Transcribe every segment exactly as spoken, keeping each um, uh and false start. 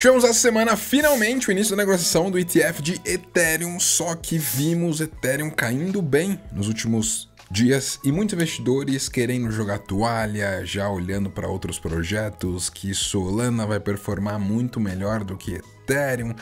Tivemos essa semana finalmente o início da negociação do E T F de Ethereum, só que vimos Ethereum caindo bem nos últimos dias e muitos investidores querendo jogar toalha, já olhando para outros projetos, que Solana vai performar muito melhor do que Ethereum,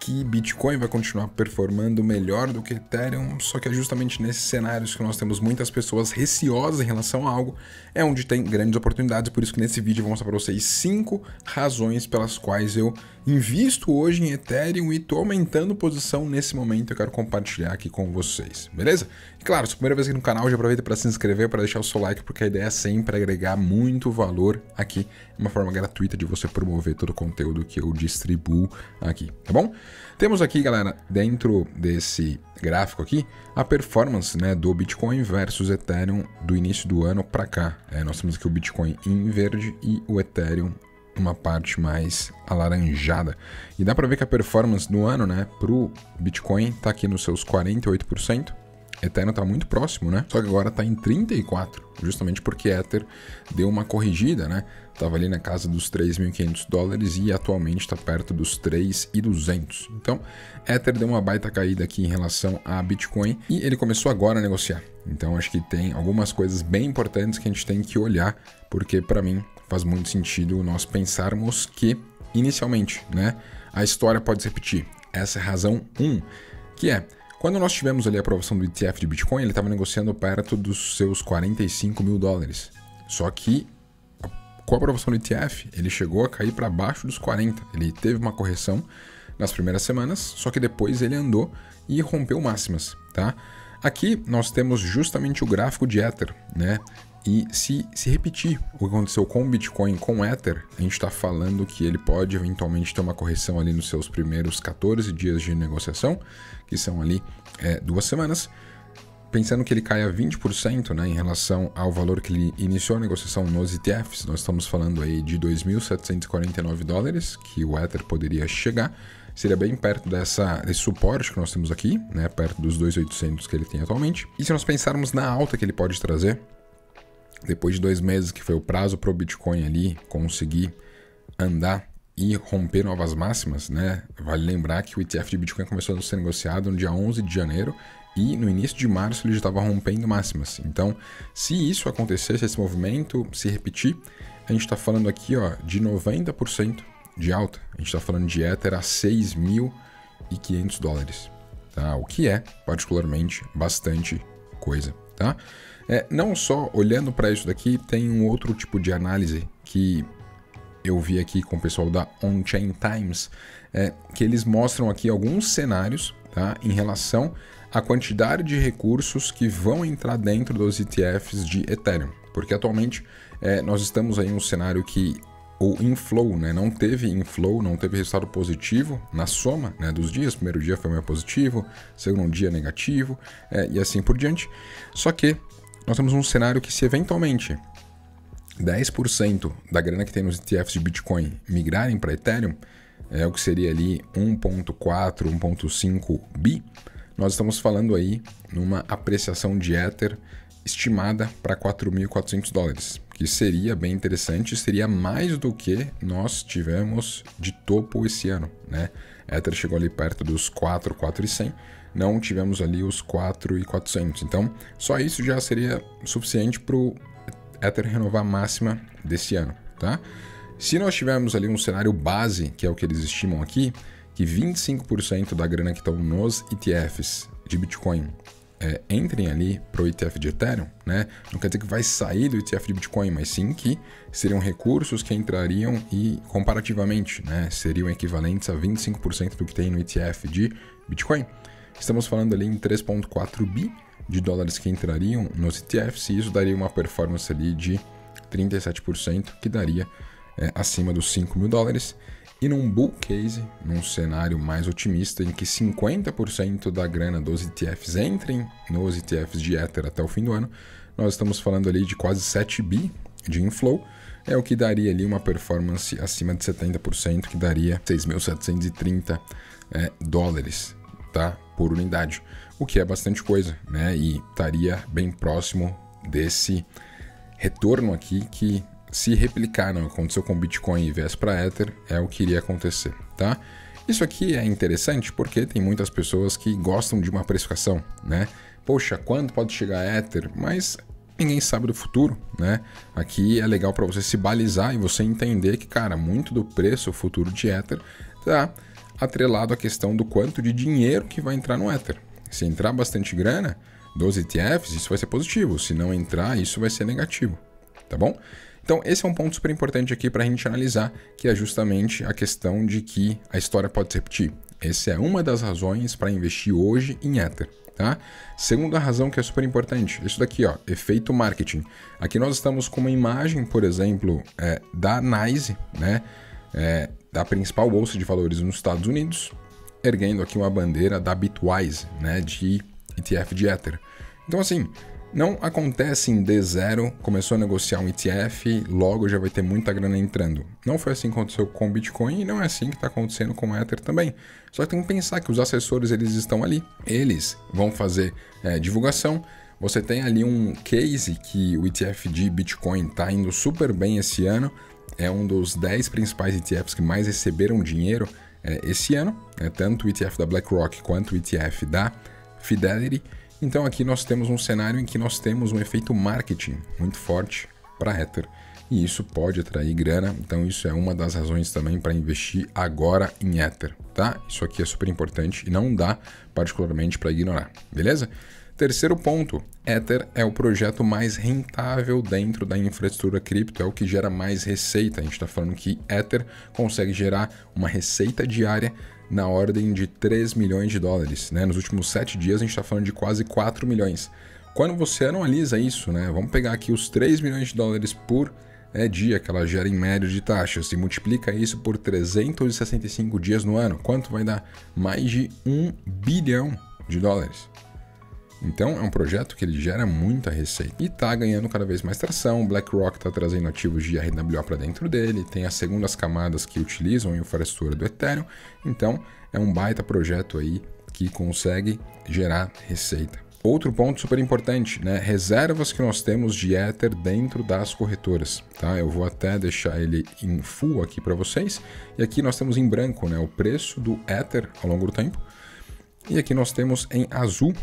que Bitcoin vai continuar performando melhor do que Ethereum, só que é justamente nesses cenários que nós temos muitas pessoas receosas em relação a algo, é onde tem grandes oportunidades, por isso que nesse vídeo eu vou mostrar para vocês cinco razões pelas quais eu invisto hoje em Ethereum e estou aumentando posição nesse momento, eu quero compartilhar aqui com vocês, beleza? E claro, se é a primeira vez aqui no canal, já aproveita para se inscrever, para deixar o seu like, porque a ideia é sempre agregar muito valor aqui, uma forma gratuita de você promover todo o conteúdo que eu distribuo aqui, tá bom? Temos aqui, galera, dentro desse gráfico aqui, a performance, né, do Bitcoin versus Ethereum do início do ano para cá. É, nós temos aqui o Bitcoin em verde e o Ethereum uma parte mais alaranjada. E dá para ver que a performance do ano, né, pro Bitcoin tá aqui nos seus quarenta e oito por cento. Ethereum tá muito próximo, né? Só que agora tá em trinta e quatro por cento, justamente porque Ether deu uma corrigida, né? Tava ali na casa dos três mil e quinhentos dólares e atualmente tá perto dos três mil e duzentos. Então, Ether deu uma baita caída aqui em relação a Bitcoin e ele começou agora a negociar. Então, acho que tem algumas coisas bem importantes que a gente tem que olhar, porque para mim faz muito sentido nós pensarmos que, inicialmente, né, a história pode se repetir. Essa é a razão um, que é: quando nós tivemos ali a aprovação do E T F de Bitcoin, ele estava negociando perto dos seus quarenta e cinco mil dólares. Só que com a aprovação do E T F, ele chegou a cair para baixo dos quarenta. Ele teve uma correção nas primeiras semanas, só que depois ele andou e rompeu máximas, tá? Aqui nós temos justamente o gráfico de Ether, né? E se, se repetir o que aconteceu com o Bitcoin, com o Ether, a gente está falando que ele pode eventualmente ter uma correção ali nos seus primeiros quatorze dias de negociação, que são ali é, duas semanas, pensando que ele caia vinte por cento, né, em relação ao valor que ele iniciou a negociação nos E T Fs. Nós estamos falando aí de dois mil setecentos e quarenta e nove dólares, que o Ether poderia chegar. Seria bem perto dessa, desse suporte que nós temos aqui, né, perto dos dois mil e oitocentos que ele tem atualmente. E se nós pensarmos na alta que ele pode trazer, depois de dois meses, que foi o prazo para o Bitcoin ali conseguir andar e romper novas máximas, né? Vale lembrar que o E T F de Bitcoin começou a ser negociado no dia onze de janeiro e no início de março ele já estava rompendo máximas. Então, se isso acontecer, se esse movimento se repetir, a gente está falando aqui, ó, de noventa por cento de alta. A gente está falando de Ether a seis mil e quinhentos dólares, tá? O que é, particularmente, bastante coisa, tá? É, não só olhando para isso daqui, tem um outro tipo de análise que eu vi aqui com o pessoal da OnChain Times, é, que eles mostram aqui alguns cenários, tá, em relação à quantidade de recursos que vão entrar dentro dos E T Fs de Ethereum. Porque atualmente é, nós estamos aí em um cenário que o inflow, né, não teve inflow, não teve resultado positivo na soma, né, dos dias. O primeiro dia foi meio positivo, segundo dia negativo, é, e assim por diante. Só que nós temos um cenário que, se eventualmente dez por cento da grana que tem nos E T Fs de Bitcoin migrarem para Ethereum, é o que seria ali um ponto quatro, um ponto cinco bi, nós estamos falando aí numa apreciação de Ether estimada para quatro mil e quatrocentos dólares, que seria bem interessante, seria mais do que nós tivemos de topo esse ano, né? Ether chegou ali perto dos quatro mil e quatrocentos, não tivemos ali os quatro mil e quatrocentos. Então, só isso já seria suficiente para o Ether renovar a máxima desse ano, tá? Se nós tivermos ali um cenário base, que é o que eles estimam aqui, que vinte e cinco por cento da grana que estão nos E T Fs de Bitcoin é, entrem ali para o E T F de Ethereum, né? Não quer dizer que vai sair do E T F de Bitcoin, mas sim que seriam recursos que entrariam e, comparativamente, né, seriam equivalentes a vinte e cinco por cento do que tem no E T F de Bitcoin. Estamos falando ali em três ponto quatro bi de dólares que entrariam nos E T Fs e isso daria uma performance ali de trinta e sete por cento, que daria é, acima dos cinco mil dólares. E num bull case, num cenário mais otimista, em que cinquenta por cento da grana dos E T Fs entrem nos E T Fs de Ether até o fim do ano, nós estamos falando ali de quase sete bi de inflow, é o que daria ali uma performance acima de setenta por cento, que daria seis mil setecentos e trinta é, dólares, tá, por unidade, o que é bastante coisa, né? E estaria bem próximo desse retorno aqui que se replicar, não, aconteceu com Bitcoin e viesse para Ether, é o que iria acontecer, tá? Isso aqui é interessante porque tem muitas pessoas que gostam de uma precificação, né? Poxa, quando pode chegar a Ether? Mas ninguém sabe do futuro, né? Aqui é legal para você se balizar e você entender que, cara, muito do preço futuro de Ether tá atrelado à questão do quanto de dinheiro que vai entrar no Ether. Se entrar bastante grana dos E T Fs, isso vai ser positivo. Se não entrar, isso vai ser negativo, tá bom? Então, esse é um ponto super importante aqui para a gente analisar, que é justamente a questão de que a história pode se repetir. Essa é uma das razões para investir hoje em Ether, tá? Segunda razão que é super importante, isso daqui, ó, efeito marketing. Aqui nós estamos com uma imagem, por exemplo, é, da N Y S E, né? É, da principal bolsa de valores nos Estados Unidos, erguendo aqui uma bandeira da Bitwise, né? De E T F de Ether. Então, assim, não acontece em D zero, começou a negociar um E T F, logo já vai ter muita grana entrando. Não foi assim que aconteceu com o Bitcoin e não é assim que está acontecendo com o Ether também. Só que tem que pensar que os assessores, eles estão ali, eles vão fazer é, divulgação. Você tem ali um case que o E T F de Bitcoin está indo super bem esse ano, é um dos dez principais E T Fs que mais receberam dinheiro é, esse ano, é, tanto o E T F da BlackRock quanto o E T F da Fidelity. Então aqui nós temos um cenário em que nós temos um efeito marketing muito forte para Ether e isso pode atrair grana, então isso é uma das razões também para investir agora em Ether, tá? Isso aqui é super importante e não dá particularmente para ignorar, beleza? Terceiro ponto, Ether é o projeto mais rentável dentro da infraestrutura cripto, é o que gera mais receita. A gente está falando que Ether consegue gerar uma receita diária na ordem de três milhões de dólares, né? Nos últimos sete dias a gente está falando de quase quatro milhões. Quando você analisa isso, né? Vamos pegar aqui os três milhões de dólares por é, dia que ela gera em média de taxas e multiplica isso por trezentos e sessenta e cinco dias no ano. Quanto vai dar? Mais de um bilhão de dólares. Então é um projeto que ele gera muita receita e está ganhando cada vez mais tração. BlackRock está trazendo ativos de R W A para dentro dele, tem as segundas camadas que utilizam a infraestrutura do Ethereum, então é um baita projeto aí que consegue gerar receita. Outro ponto super importante, né? Reservas que nós temos de Ether dentro das corretoras, tá? Eu vou até deixar ele em full aqui para vocês e aqui nós temos em branco, né? O preço do Ether ao longo do tempo e aqui nós temos em azul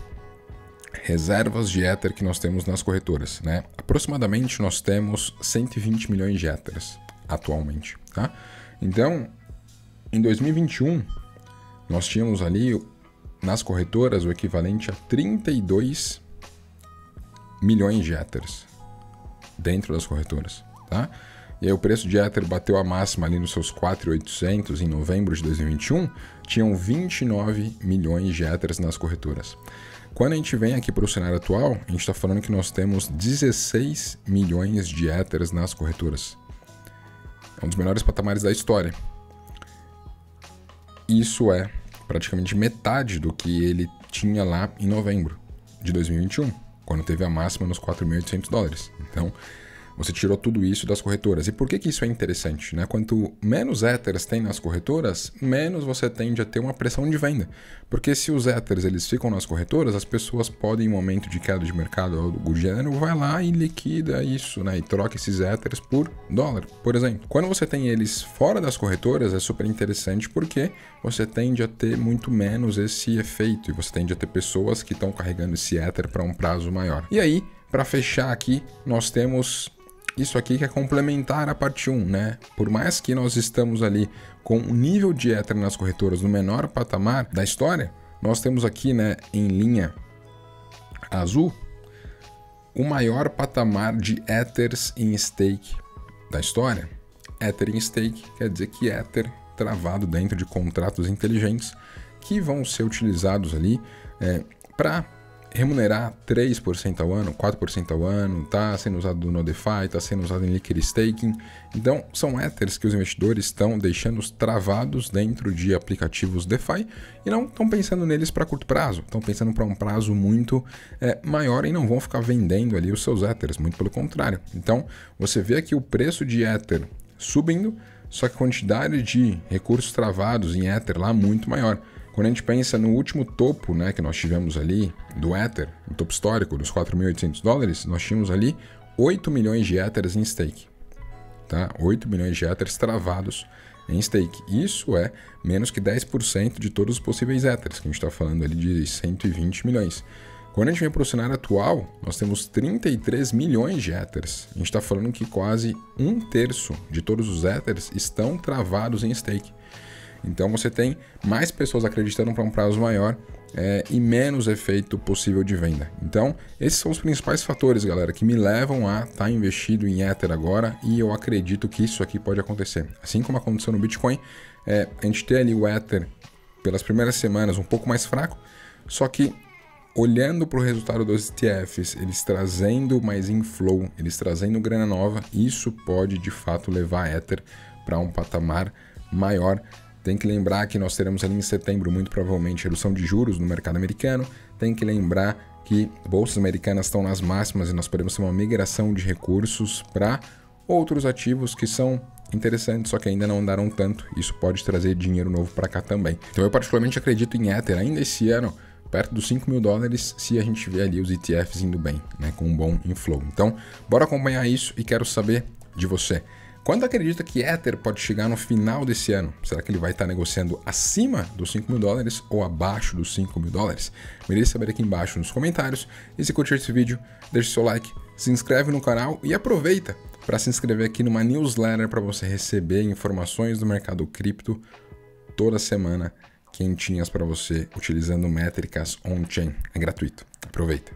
reservas de Ether que nós temos nas corretoras, né? Aproximadamente nós temos cento e vinte milhões de Ethers atualmente, tá? Então, em dois mil e vinte e um, nós tínhamos ali nas corretoras o equivalente a trinta e dois milhões de Ethers dentro das corretoras, tá? E aí o preço de Ether bateu a máxima ali nos seus quatro mil e oitocentos em novembro de dois mil e vinte e um, tinham vinte e nove milhões de Ethers nas corretoras. Quando a gente vem aqui para o cenário atual, a gente está falando que nós temos dezesseis milhões de Ethers nas corretoras. É um dos melhores patamares da história. Isso é praticamente metade do que ele tinha lá em novembro de dois mil e vinte e um, quando teve a máxima nos quatro mil e oitocentos dólares. Então, você tirou tudo isso das corretoras. E por que que isso é interessante, né? Quanto menos Ethers tem nas corretoras, menos você tende a ter uma pressão de venda. Porque se os Ethers eles ficam nas corretoras, as pessoas podem, em momento de queda de mercado ou algo do gênero, vai lá e liquida isso, né? E troca esses Ethers por dólar, por exemplo. Quando você tem eles fora das corretoras, é super interessante porque você tende a ter muito menos esse efeito. E você tende a ter pessoas que estão carregando esse Ether para um prazo maior. E aí, para fechar aqui, nós temos isso aqui que é complementar a parte um, né? Por mais que nós estamos ali com o nível de Ether nas corretoras no menor patamar da história, nós temos aqui, né, em linha azul, o maior patamar de Ethers em stake da história. Ether em stake quer dizer que Ether travado dentro de contratos inteligentes que vão ser utilizados ali é, para remunerar três por cento ao ano, quatro por cento ao ano, está sendo usado no DeFi, está sendo usado em liquid staking. Então, são Ethers que os investidores estão deixando travados dentro de aplicativos DeFi e não estão pensando neles para curto prazo, estão pensando para um prazo muito é, maior e não vão ficar vendendo ali os seus Ethers, muito pelo contrário. Então, você vê aqui o preço de Ether subindo, só que a quantidade de recursos travados em Ether lá é muito maior. Quando a gente pensa no último topo, né, que nós tivemos ali do Ether, o topo histórico dos quatro mil e oitocentos dólares, nós tínhamos ali oito milhões de Ethers em stake. tá? oito milhões de Ethers travados em stake. Isso é menos que dez por cento de todos os possíveis Ethers, que a gente está falando ali de cento e vinte milhões. Quando a gente vem para o cenário atual, nós temos trinta e três milhões de Ethers. A gente está falando que quase um terço de todos os Ethers estão travados em stake. Então você tem mais pessoas acreditando para um prazo maior é, e menos efeito possível de venda. Então esses são os principais fatores, galera, que me levam a estar tá investido em Ether agora, e eu acredito que isso aqui pode acontecer. Assim como aconteceu no Bitcoin, é, a gente tem ali o Ether pelas primeiras semanas um pouco mais fraco, só que olhando para o resultado dos E T Fs, eles trazendo mais inflow, eles trazendo grana nova, isso pode de fato levar a Ether para um patamar maior. Tem que lembrar que nós teremos ali em setembro, muito provavelmente, redução de juros no mercado americano. Tem que lembrar que bolsas americanas estão nas máximas e nós podemos ter uma migração de recursos para outros ativos que são interessantes, só que ainda não andaram tanto. Isso pode trazer dinheiro novo para cá também. Então eu particularmente acredito em Ether ainda esse ano, perto dos cinco mil dólares, se a gente vê ali os E T Fs indo bem, né, com um bom inflow. Então bora acompanhar isso, e quero saber de você. Quanto acredita que Ether pode chegar no final desse ano? Será que ele vai estar negociando acima dos cinco mil dólares ou abaixo dos cinco mil dólares? Me deixe saber aqui embaixo nos comentários. E se curtir esse vídeo, deixe seu like, se inscreve no canal e aproveita para se inscrever aqui numa newsletter para você receber informações do mercado cripto toda semana, quentinhas para você, utilizando métricas on-chain. É gratuito. Aproveita!